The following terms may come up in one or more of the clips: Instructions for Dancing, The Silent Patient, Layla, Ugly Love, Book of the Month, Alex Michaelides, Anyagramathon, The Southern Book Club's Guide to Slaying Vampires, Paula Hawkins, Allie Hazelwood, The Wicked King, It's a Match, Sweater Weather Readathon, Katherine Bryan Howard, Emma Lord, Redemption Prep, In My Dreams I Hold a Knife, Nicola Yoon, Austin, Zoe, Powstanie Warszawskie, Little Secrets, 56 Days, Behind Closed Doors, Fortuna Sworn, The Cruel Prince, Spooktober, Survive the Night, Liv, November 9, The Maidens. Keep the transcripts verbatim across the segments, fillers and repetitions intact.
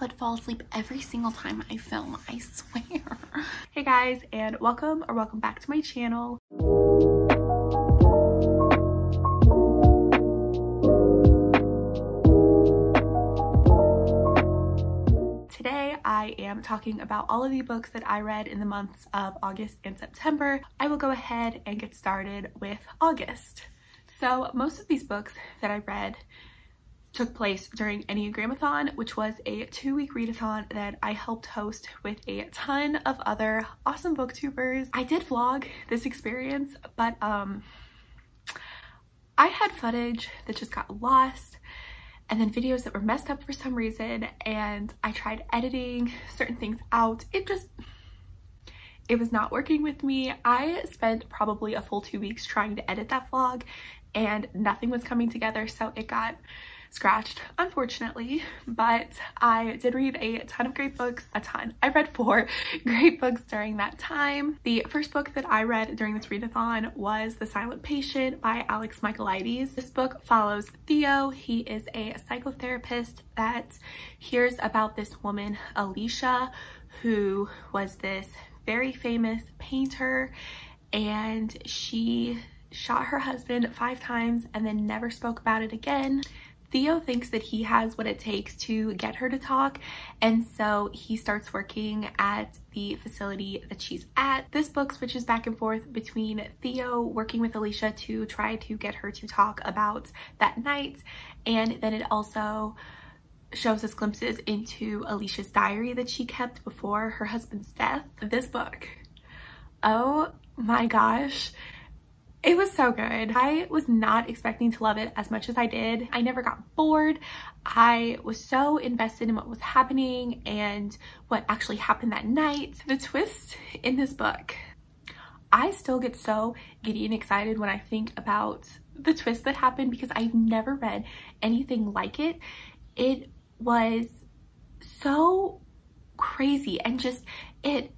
but fall asleep every single time I film, I swear. Hey guys, and welcome or welcome back to my channel. Today I am talking about all of the books that I read in the months of August and September. I will go ahead and get started with August. So most of these books that I read took place during Anyagramathon, which was a two-week readathon that I helped host with a ton of other awesome booktubers. I did vlog this experience, but um, I had footage that just got lost, and then videos that were messed up for some reason, and I tried editing certain things out. It just, it was not working with me. I spent probably a full two weeks trying to edit that vlog, and nothing was coming together, so it got scratched, unfortunately. But I did read a ton of great books, a ton. I read four great books during that time. The first book that I read during this readathon was The Silent Patient by Alex Michaelides. This book follows Theo. He is a psychotherapist that hears about this woman, Alicia, who was this very famous painter, and she shot her husband five times and then never spoke about it again. Theo thinks that he has what it takes to get her to talk, and so he starts working at the facility that she's at. This book switches back and forth between Theo working with Alicia to try to get her to talk about that night, and then it also shows us glimpses into Alicia's diary that she kept before her husband's death. This book, oh my gosh. It was so good. I was not expecting to love it as much as I did. I never got bored. I was so invested in what was happening and what actually happened that night. The twist in this book, I still get so giddy and excited when I think about the twist that happened because I've never read anything like it. It was so crazy and just, it,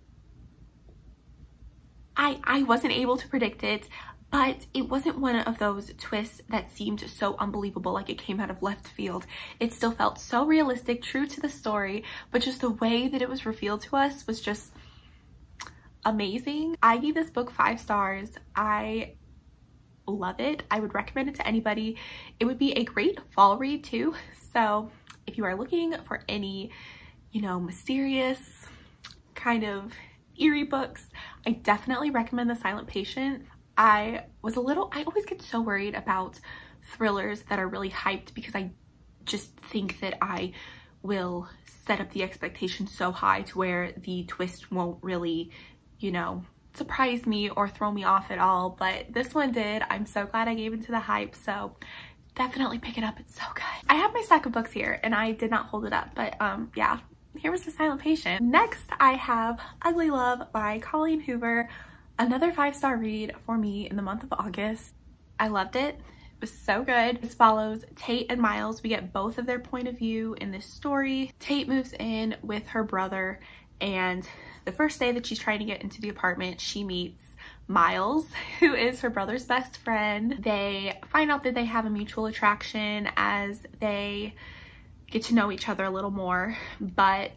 I, I wasn't able to predict it. But it wasn't one of those twists that seemed so unbelievable, like it came out of left field. It still felt so realistic, true to the story, but just the way that it was revealed to us was just amazing. I gave this book five stars. I love it. I would recommend it to anybody. It would be a great fall read too. So if you are looking for any, you know, mysterious kind of eerie books, I definitely recommend The Silent Patient. I was a little, I always get so worried about thrillers that are really hyped because I just think that I will set up the expectation so high to where the twist won't really, you know, surprise me or throw me off at all. But this one did. I'm so glad I gave into the hype. So definitely pick it up. It's so good. I have my stack of books here and I did not hold it up, but um, yeah, here was The Silent Patient. Next, I have Ugly Love by Colleen Hoover. Another five-star read for me in the month of August. I loved it. It was so good. This follows Tate and Miles. We get both of their point of view in this story. Tate moves in with her brother, and the first day that she's trying to get into the apartment, she meets Miles, who is her brother's best friend. They find out that they have a mutual attraction as they get to know each other a little more, but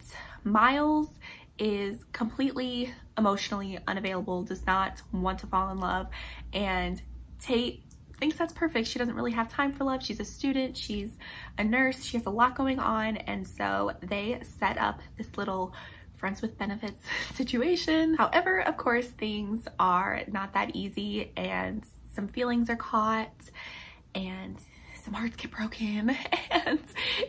Miles is completely emotionally unavailable, does not want to fall in love, and Tate thinks that's perfect. She doesn't really have time for love. She's a student, she's a nurse, she has a lot going on, and so they set up this little friends with benefits situation. However, of course, things are not that easy, and some feelings are caught, and some hearts get broken, and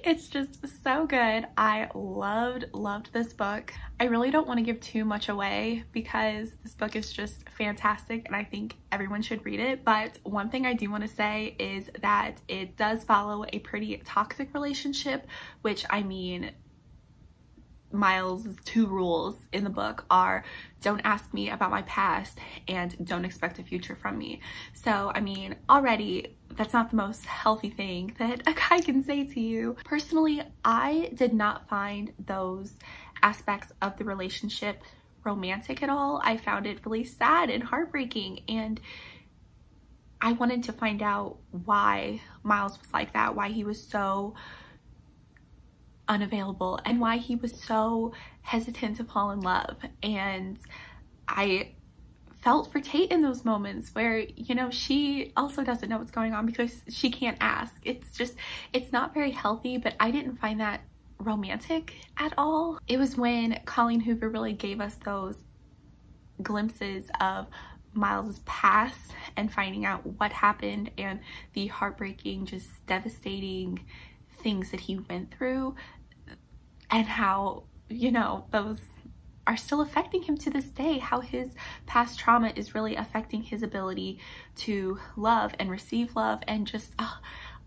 it's just so good. I loved, loved this book. I really don't want to give too much away because this book is just fantastic and I think everyone should read it. But one thing I do want to say is that it does follow a pretty toxic relationship, which, I mean, Miles's two rules in the book are don't ask me about my past and don't expect a future from me. So, I mean, already that's not the most healthy thing that a guy can say to you. Personally, I did not find those aspects of the relationship romantic at all. I found it really sad and heartbreaking, and I wanted to find out why Miles was like that, why he was so unavailable and why he was so hesitant to fall in love. And I felt for Tate in those moments where, you know, she also doesn't know what's going on because she can't ask. It's just, it's not very healthy, but I didn't find that romantic at all. It was when Colleen Hoover really gave us those glimpses of Miles's past and finding out what happened and the heartbreaking, just devastating things that he went through, and how, you know, those are still affecting him to this day, how his past trauma is really affecting his ability to love and receive love. And just, oh,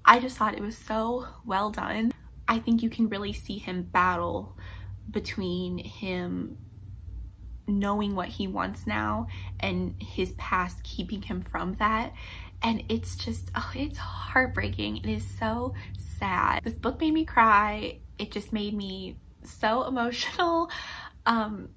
I just thought it was so well done. I think you can really see him battle between him knowing what he wants now and his past keeping him from that. And it's just, oh, it's heartbreaking. It is so sad. This book made me cry. It just made me so emotional. Um,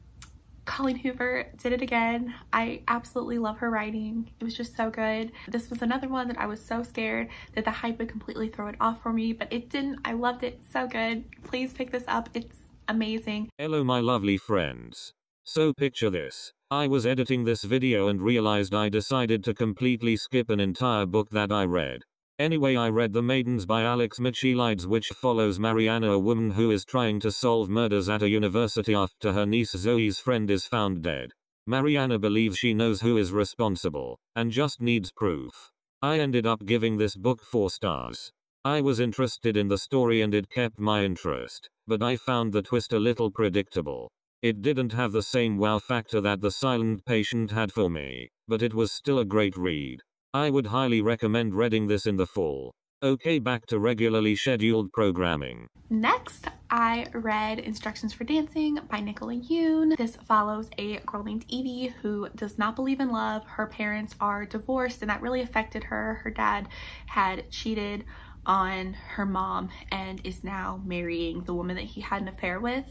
Colleen Hoover did it again. I absolutely love her writing. It was just so good. This was another one that I was so scared that the hype would completely throw it off for me, but it didn't. I loved it. So good. Please pick this up. It's amazing. Hello, my lovely friends. So picture this. I was editing this video and realized I decided to completely skip an entire book that I read. Anyway, I read The Maidens by Alex Michaelides, which follows Mariana, a woman who is trying to solve murders at a university after her niece Zoe's friend is found dead. Mariana believes she knows who is responsible, and just needs proof. I ended up giving this book four stars. I was interested in the story and it kept my interest, but I found the twist a little predictable. It didn't have the same wow factor that The Silent Patient had for me, but it was still a great read. I would highly recommend reading this in the fall. Okay, back to regularly scheduled programming. Next, I read Instructions for Dancing by Nicola Yoon. This follows a girl named Evie who does not believe in love. Her parents are divorced and that really affected her. Her dad had cheated on her mom and is now marrying the woman that he had an affair with.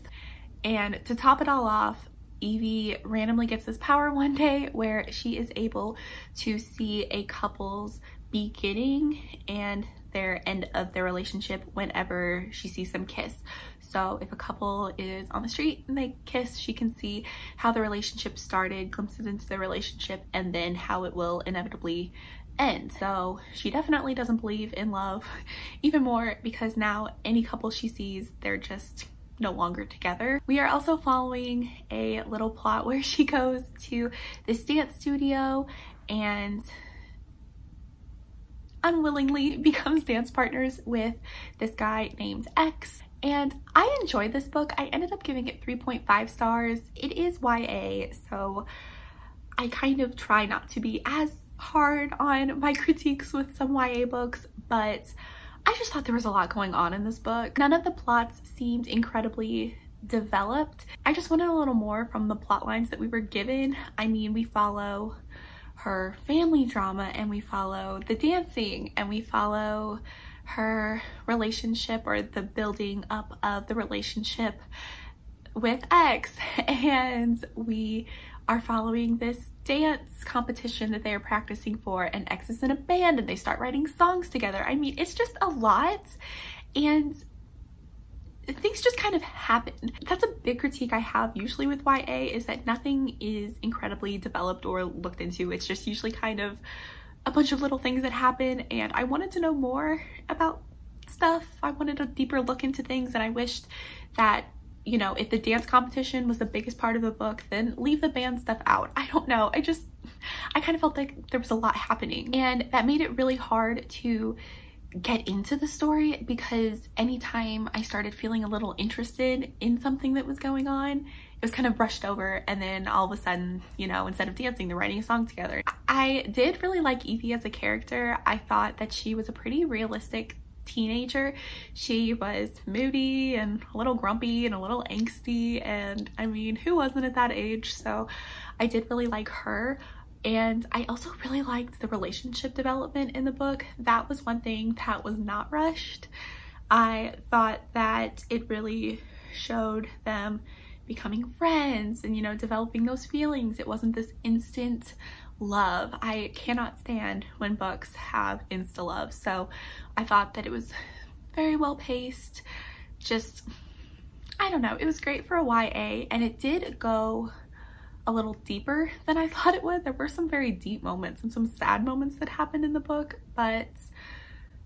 And to top it all off, Evie randomly gets this power one day where she is able to see a couple's beginning and their end of their relationship whenever she sees them kiss. So if a couple is on the street and they kiss, she can see how the relationship started, glimpses into their relationship, and then how it will inevitably end. So she definitely doesn't believe in love even more, because now any couple she sees, they're just no longer together. We are also following a little plot where she goes to this dance studio and unwillingly becomes dance partners with this guy named X. And I enjoyed this book. I ended up giving it three point five stars. It is Y A, so I kind of try not to be as hard on my critiques with some Y A books, but I just thought there was a lot going on in this book. None of the plots seemed incredibly developed. I just wanted a little more from the plot lines that we were given. I mean, we follow her family drama and we follow the dancing and we follow her relationship, or the building up of the relationship with X, and we are following this dance competition that they are practicing for, and X is in a band and they start writing songs together. I mean, it's just a lot, and things just kind of happen. That's a big critique I have usually with Y A, is that nothing is incredibly developed or looked into. It's just usually kind of a bunch of little things that happen, and I wanted to know more about stuff. I wanted a deeper look into things, and I wished that, you know, if the dance competition was the biggest part of the book, then leave the band stuff out. I don't know. I just, I kind of felt like there was a lot happening, and that made it really hard to get into the story, because anytime I started feeling a little interested in something that was going on, it was kind of brushed over, and then all of a sudden, you know, instead of dancing, they're writing a song together. I did really like Evie as a character. I thought that she was a pretty realistic teenager. She was moody and a little grumpy and a little angsty, and I mean, who wasn't at that age? So I did really like her, and I also really liked the relationship development in the book. That was one thing that was not rushed. I thought that it really showed them becoming friends and, you know, developing those feelings. It wasn't this instant love. I cannot stand when books have insta love, so I thought that it was very well paced. just, I don't know, it was great for a Y A, and it did go a little deeper than I thought it would. There were some very deep moments and some sad moments that happened in the book, but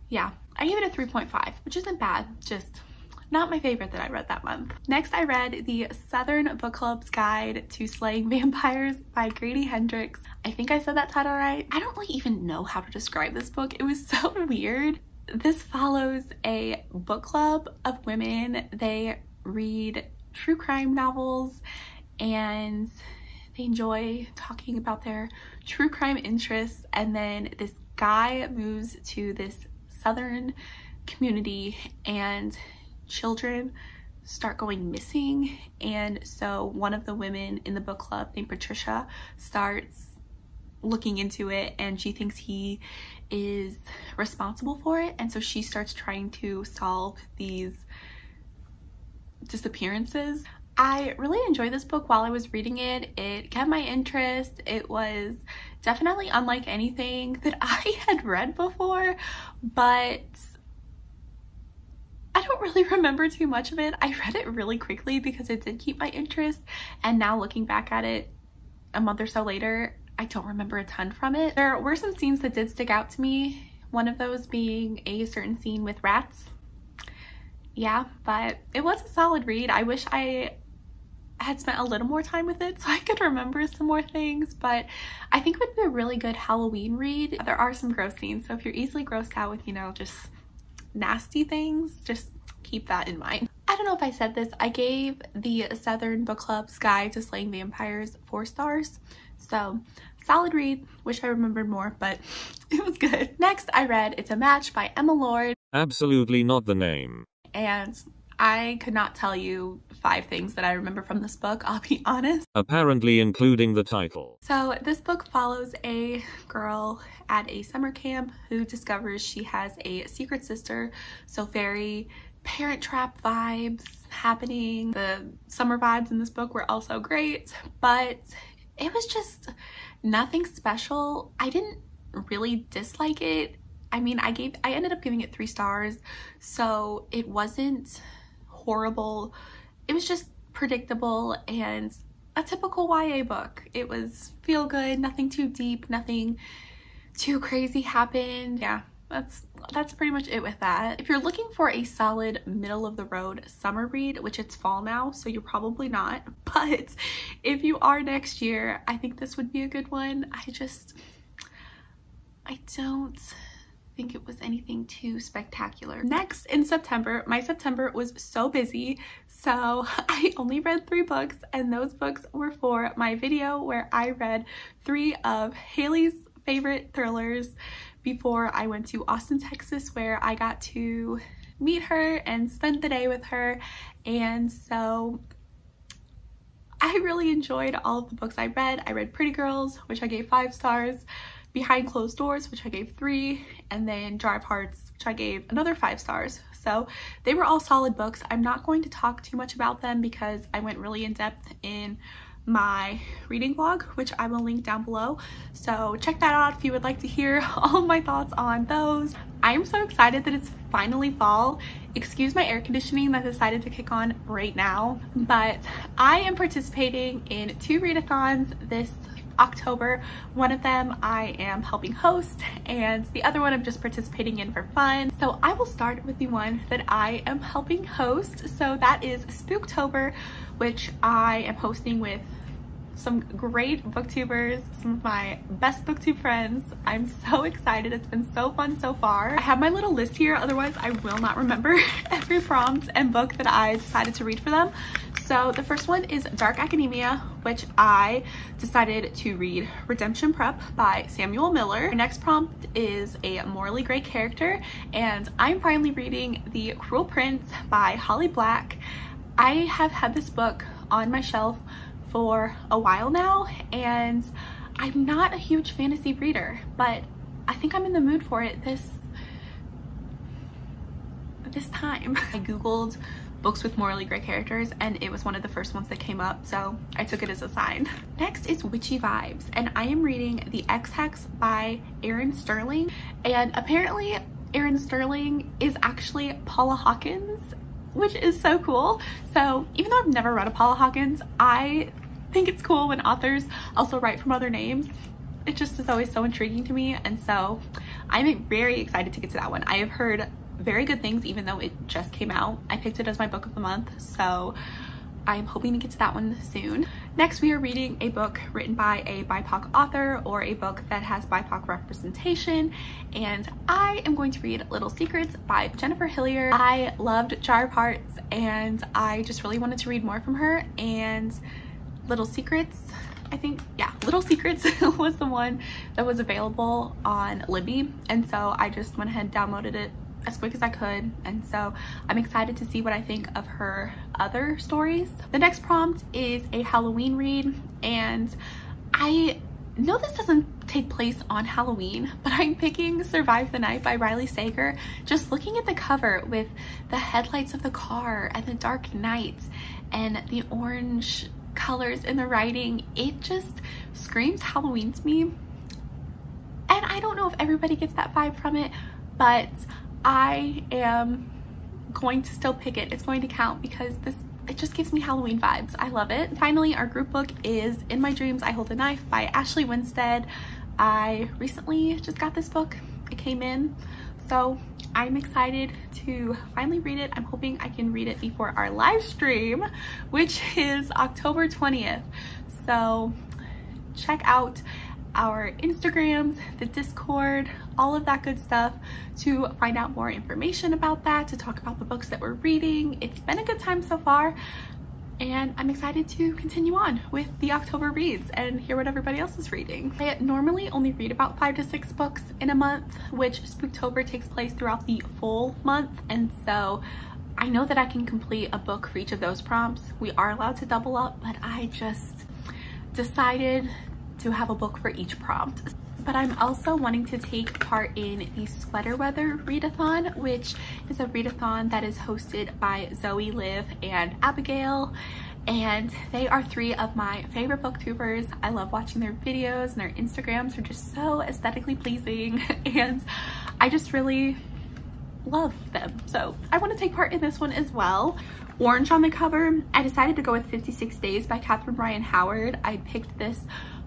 yeah, I gave it a three point five, which isn't bad, just not my favorite that I read that month. Next, I read The Southern Book Club's Guide to Slaying Vampires by Grady Hendrix. I think I said that title right. I don't really even know how to describe this book. It was so weird. This follows a book club of women. They read true crime novels and they enjoy talking about their true crime interests, and then this guy moves to this southern community and children start going missing, and so one of the women in the book club named Patricia starts looking into it, and she thinks he is responsible for it, and so she starts trying to solve these disappearances. I really enjoyed this book while I was reading it. It kept my interest. It was definitely unlike anything that I had read before, but I don't really remember too much of it. I read it really quickly because it did keep my interest, and now looking back at it a month or so later, I don't remember a ton from it. There were some scenes that did stick out to me, one of those being a certain scene with rats. Yeah, but it was a solid read. I wish I had spent a little more time with it so I could remember some more things, but I think it would be a really good Halloween read. There are some gross scenes, so if you're easily grossed out with, you know, just nasty things, just keep that in mind. I don't know if I said this, I gave the Southern Book Club's Guide to Slaying Vampires four stars, so solid read. Wish I remembered more, but it was good. Next, I read It's a Match by Emma Lord. Absolutely not the name. And I could not tell you five things that I remember from this book, I'll be honest. Apparently including the title. So this book follows a girl at a summer camp who discovers she has a secret sister, so very Parent Trap vibes happening. The summer vibes in this book were also great, but it was just nothing special. I didn't really dislike it. I mean, I gave, I ended up giving it three stars, so it wasn't horrible. It was just predictable and a typical Y A book. It was feel good, nothing too deep, nothing too crazy happened. Yeah, that's, that's pretty much it with that. If you're looking for a solid middle of the road summer read, which it's fall now, so you're probably not, but if you are next year, I think this would be a good one. I just, I don't think it was anything too spectacular. Next, in September, my September was so busy, so I only read three books, and those books were for my video where I read three of Haley's favorite thrillers before I went to Austin, Texas, where I got to meet her and spend the day with her. And so I really enjoyed all of the books I read. I read Pretty Girls, which I gave five stars, Behind Closed Doors, which I gave three, and then Jar of Hearts, which I gave another five stars. So they were all solid books. I'm not going to talk too much about them because I went really in depth in my reading vlog, which I will link down below. So check that out if you would like to hear all my thoughts on those. I am so excited that it's finally fall. Excuse my air conditioning that decided to kick on right now, but I am participating in two readathons this October. One of them I am helping host, and the other one I'm just participating in for fun. So I will start with the one that I am helping host. So that is Spooktober, which I am hosting with some great booktubers, some of my best booktube friends. I'm so excited. It's been so fun so far. I have my little list here, otherwise I will not remember every prompt and book that I decided to read for them. So the first one is Dark Academia, which I decided to read Redemption Prep by Samuel Miller. Our next prompt is a morally gray character, and I'm finally reading The Cruel Prince by Holly Black. I have had this book on my shelf for a while now, and I'm not a huge fantasy reader, but I think I'm in the mood for it this this time. I googled books with morally gray characters, and it was one of the first ones that came up, so I took it as a sign. Next is Witchy Vibes, and I am reading The X-Hex by Erin Sterling, and apparently Erin Sterling is actually Paula Hawkins, which is so cool. So even though I've never read a Paula Hawkins, I think it's cool when authors also write from other names. It just is always so intriguing to me, and so I'm very excited to get to that one. I have heard very good things, even though it just came out. I picked it as my book of the month, so I'm hoping to get to that one soon. Next, we are reading a book written by a B I P O C author, or a book that has B I P O C representation, and I am going to read Little Secrets by Jennifer Hillier. I loved Jar of Hearts, and I just really wanted to read more from her, and Little Secrets, I think, yeah, Little Secrets was the one that was available on Libby, and so I just went ahead and downloaded it as quick as I could, and so I'm excited to see what I think of her other stories. The next prompt is a Halloween read, and I know this doesn't take place on Halloween, but I'm picking Survive the Night by Riley Sager. Just looking at the cover with the headlights of the car and the dark night and the orange colors in the writing, it just screams Halloween to me, and I don't know if everybody gets that vibe from it, but I am going to still pick it. It's going to count because this, it just gives me Halloween vibes. I love it. Finally, our group book is In My Dreams I Hold a Knife by Ashley Winstead. I recently just got this book. It came in, so I'm excited to finally read it. I'm hoping I can read it before our live stream, which is October twentieth. So check out our Instagrams, the Discord, all of that good stuff to find out more information about that, to talk about the books that we're reading. It's been a good time so far, and I'm excited to continue on with the October reads and hear what everybody else is reading. I normally only read about five to six books in a month, which Spooktober takes place throughout the full month, and so I know that I can complete a book for each of those prompts. We are allowed to double up, but I just decided to have a book for each prompt. But I'm also wanting to take part in the Sweater Weather Readathon, which is a readathon that is hosted by Zoe, Liv, and Abigail, and they are three of my favorite booktubers. I love watching their videos, and their Instagrams are just so aesthetically pleasing, and I just really love them, so I want to take part in this one as well. Orange on the cover, I decided to go with fifty-six days by Katherine Bryan Howard. I picked this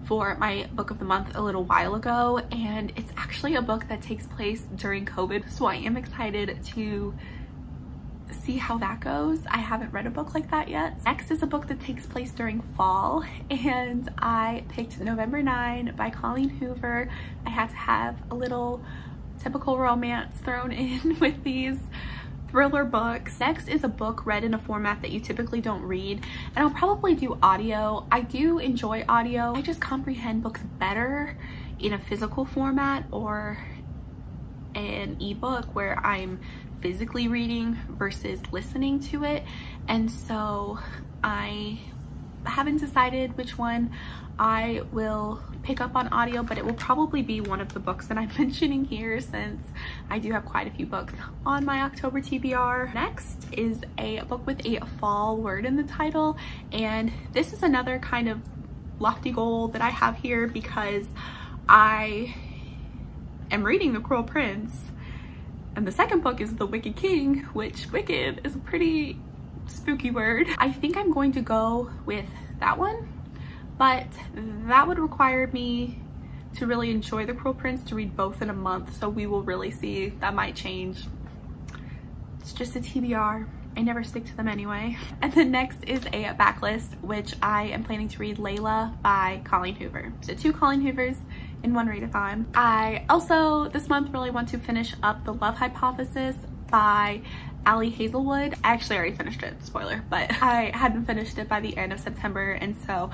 for my book of the month a little while ago, and it's actually a book that takes place during COVID, so I am excited to see how that goes. I haven't read a book like that yet. Next is a book that takes place during fall, and I picked November nine by Colleen Hoover. I had to have a little typical romance thrown in with these thriller books. Next is a book read in a format that you typically don't read, and I'll probably do audio. I do enjoy audio. I just comprehend books better in a physical format or an ebook where I'm physically reading versus listening to it, and so I haven't decided which one I will pick up on audio, but it will probably be one of the books that I'm mentioning here since I do have quite a few books on my October T B R. Next is a book with a fall word in the title, and this is another kind of lofty goal that I have here because I am reading The Cruel Prince, and the second book is The Wicked King, which wicked is a pretty spooky word. I think I'm going to go with that one, but that would require me to really enjoy The Cruel Prince to read both in a month, so we will really see. That might change. It's just a T B R. I never stick to them anyway. And then next is a backlist, which I am planning to read Layla by Colleen Hoover. So two Colleen Hoovers in one readathon. I also this month really want to finish up The Love Hypothesis by Allie Hazelwood. I actually already finished it, spoiler, but I hadn't finished it by the end of September, and so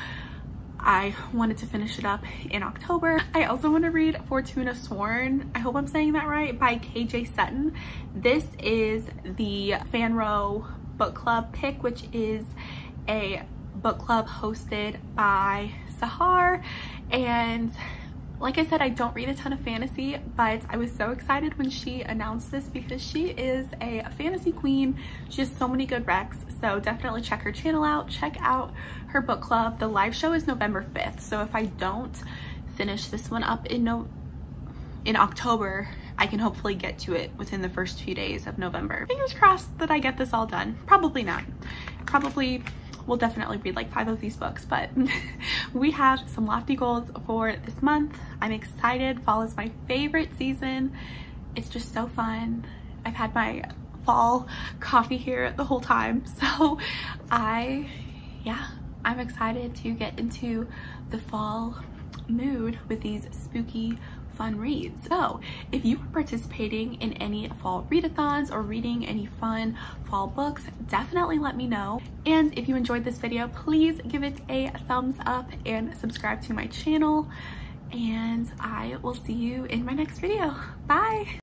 I wanted to finish it up in October. I also want to read Fortuna Sworn, I hope I'm saying that right, by K J Sutton. This is the Fanro book club pick, which is a book club hosted by Sahar, and like I said, I don't read a ton of fantasy, but I was so excited when she announced this because she is a fantasy queen. She has so many good recs, so definitely check her channel out. Check out her book club. The live show is November fifth, so if I don't finish this one up in no in October, I can hopefully get to it within the first few days of November. Fingers crossed that I get this all done. Probably not. Probably we'll definitely read like five of these books, but we have some lofty goals for this month. I'm excited. Fall is my favorite season. It's just so fun. I've had my fall coffee here the whole time. So I, yeah, I'm excited to get into the fall mood with these spooky fun reads. So if you are participating in any fall readathons or reading any fun fall books, definitely let me know. And if you enjoyed this video, please give it a thumbs up and subscribe to my channel. And I will see you in my next video. Bye.